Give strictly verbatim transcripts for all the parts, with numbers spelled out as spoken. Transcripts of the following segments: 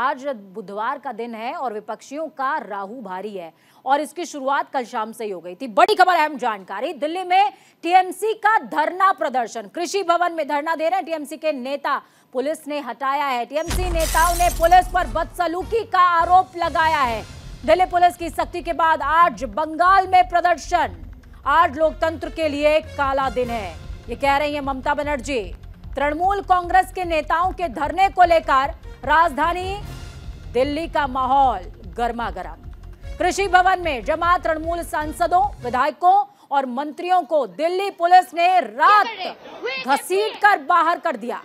आज बुधवार का दिन है और विपक्षियों का राहु भारी है और इसकी शुरुआत कल शाम से ही हो गई थी। बड़ी खबर अहम जानकारी, दिल्ली में टीएमसी का धरना प्रदर्शन, कृषि भवन में धरना दे रहे हैं टीएमसी के नेता, पुलिस ने हटाया है। टीएमसी नेताओं ने पुलिस पर बदसलूकी का आरोप लगाया है। दिल्ली पुलिस की सख्ती के बाद आज बंगाल में प्रदर्शन। आज लोकतंत्र के लिए काला दिन है, ये कह रही है ममता बनर्जी। तृणमूल कांग्रेस के नेताओं के धरने को लेकर राजधानी दिल्ली का माहौल गर्मा गर्म। कृषि भवन में जमा तृणमूल सांसदों, विधायकों और मंत्रियों को दिल्ली पुलिस ने रात घसीट कर बाहर कर दिया।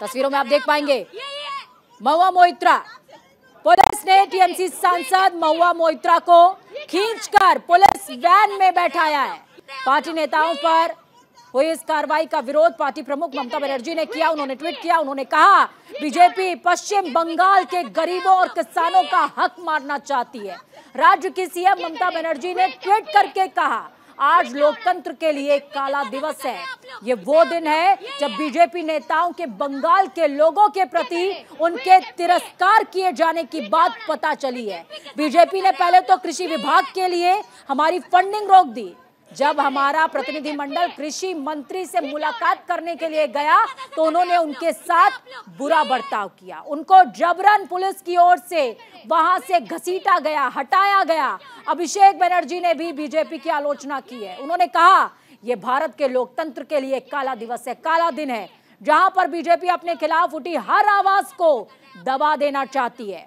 तस्वीरों में आप देख पाएंगे महुआ मोइत्रा, पुलिस ने टीएमसी सांसद महुआ मोइत्रा को खींचकर पुलिस वैन में बैठाया है। पार्टी नेताओं पर हुई इस कार्रवाई का विरोध पार्टी प्रमुख ममता बनर्जी ने किया। उन्होंने ट्वीट किया, उन्होंने कहा बीजेपी पश्चिम बंगाल के गरीबों और किसानों का हक मारना चाहती है। राज्य की सीएम ममता बनर्जी ने ट्वीट करके कहा आज लोकतंत्र के लिए काला दिवस है। ये वो दिन है जब बीजेपी नेताओं के बंगाल के लोगों के प्रति उनके तिरस्कार किए जाने की बात पता चली है। बीजेपी ने पहले तो कृषि विभाग के लिए हमारी फंडिंग रोक दी। जब हमारा प्रतिनिधिमंडल कृषि मंत्री से मुलाकात करने के लिए गया तो उन्होंने उनके साथ बुरा बर्ताव किया। उनको जबरन पुलिस की ओर से वहां से घसीटा गया, हटाया गया। अभिषेक बनर्जी ने भी बीजेपी की आलोचना की है। उन्होंने कहा यह भारत के लोकतंत्र के लिए काला दिवस है, काला दिन है, जहां पर बीजेपी अपने खिलाफ उठी हर आवाज को दबा देना चाहती है।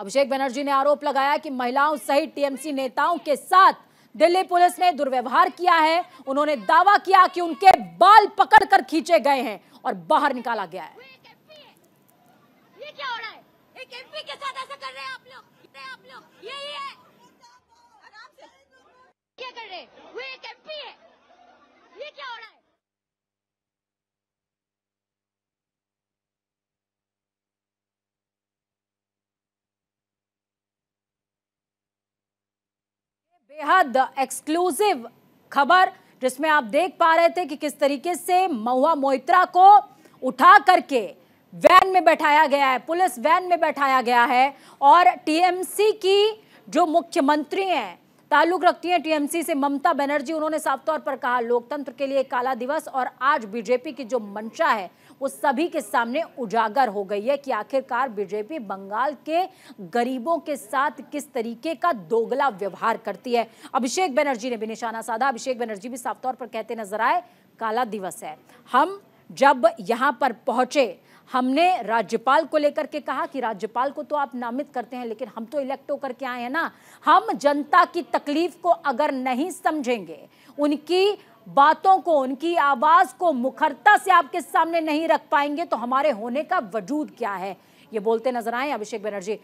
अभिषेक बनर्जी ने आरोप लगाया कि महिलाओं सहित टीएमसी नेताओं के साथ दिल्ली पुलिस ने दुर्व्यवहार किया है। उन्होंने दावा किया कि उनके बाल पकड़कर खींचे गए हैं और बाहर निकाला गया है। ये क्या हो रहा है? एक एमपी के साथ ऐसा कर रहे हैं आप लोग? आप लोग? ये ये है। आराम से। क्या कर रहे हैं? वो एक एमपी है। ये क्या हो रहा है? बेहद एक्सक्लूसिव खबर जिसमें आप देख पा रहे थे कि किस तरीके से महुआ मोइत्रा को उठा करके वैन में बैठाया गया है, पुलिस वैन में बैठाया गया है। और टीएमसी की जो मुख्यमंत्री हैं, ताल्लुक रखती हैं टीएमसी से ममता बनर्जी, उन्होंने साफ तौर पर कहा लोकतंत्र के लिए काला दिवस। और आज बीजेपी की जो मंशा है वो सभी के सामने उजागर हो गई है कि आखिरकार बीजेपी बंगाल के गरीबों के साथ किस तरीके का दोगला व्यवहार करती है। अभिषेक बनर्जी ने भी निशाना साधा। अभिषेक बनर्जी भी साफ तौर पर कहते नजर आए काला दिवस है। हम जब यहाँ पर पहुंचे हमने राज्यपाल को लेकर के कहा कि राज्यपाल को तो आप नामित करते हैं, लेकिन हम तो इलेक्ट होकर के आए हैं ना। हम जनता की तकलीफ को अगर नहीं समझेंगे, उनकी बातों को, उनकी आवाज को मुखरता से आपके सामने नहीं रख पाएंगे तो हमारे होने का वजूद क्या है, ये बोलते नजर आए अभिषेक बनर्जी।